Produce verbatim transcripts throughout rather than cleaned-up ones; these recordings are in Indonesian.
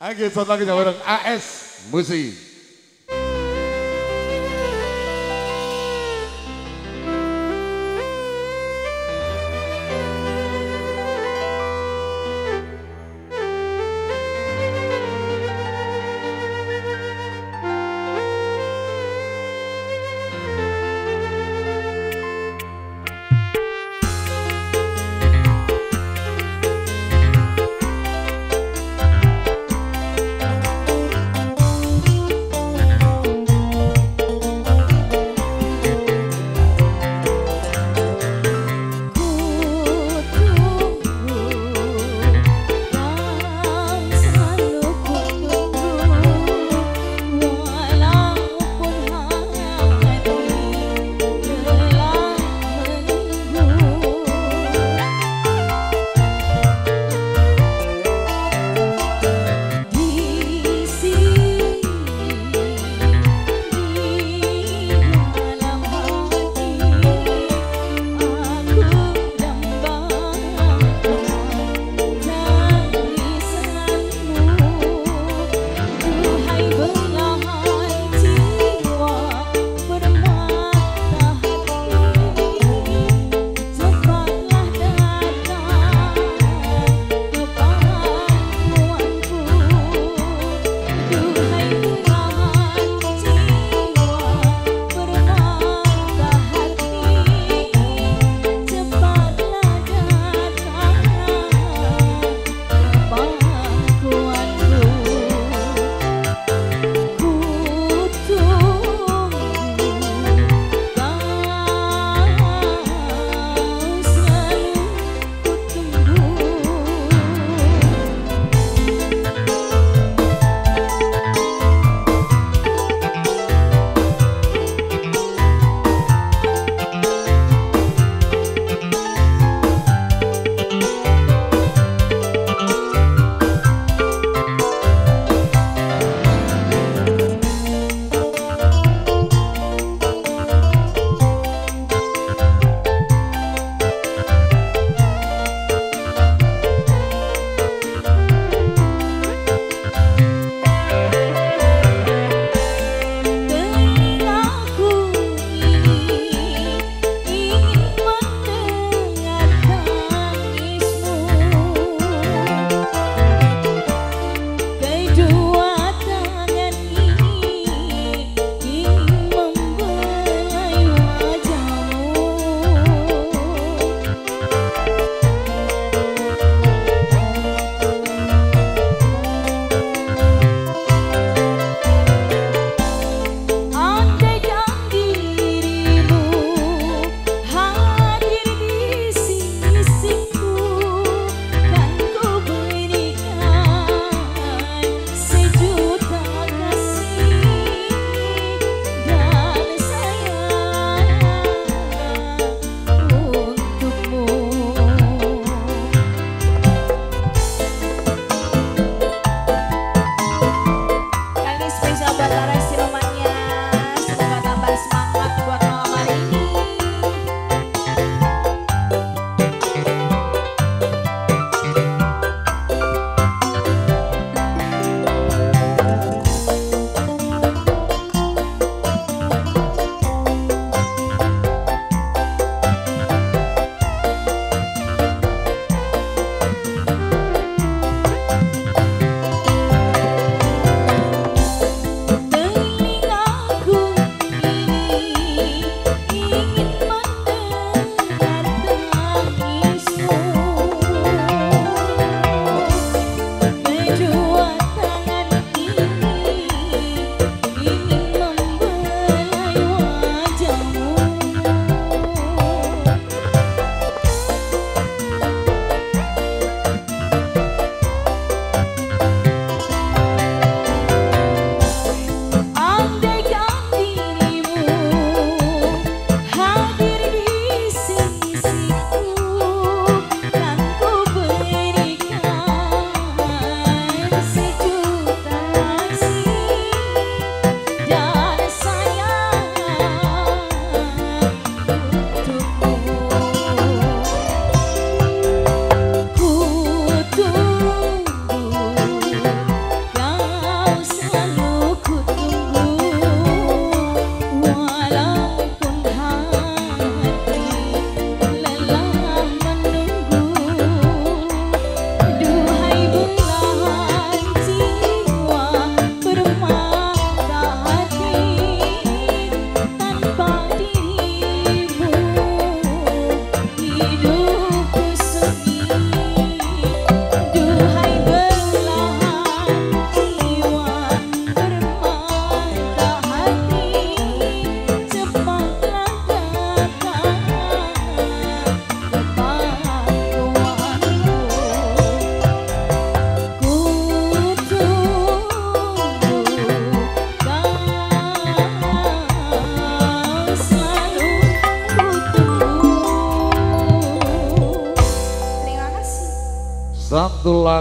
Oke, selamat lagi bareng A S Musi.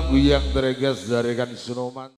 Uyang Dregas dari kan Sunoman.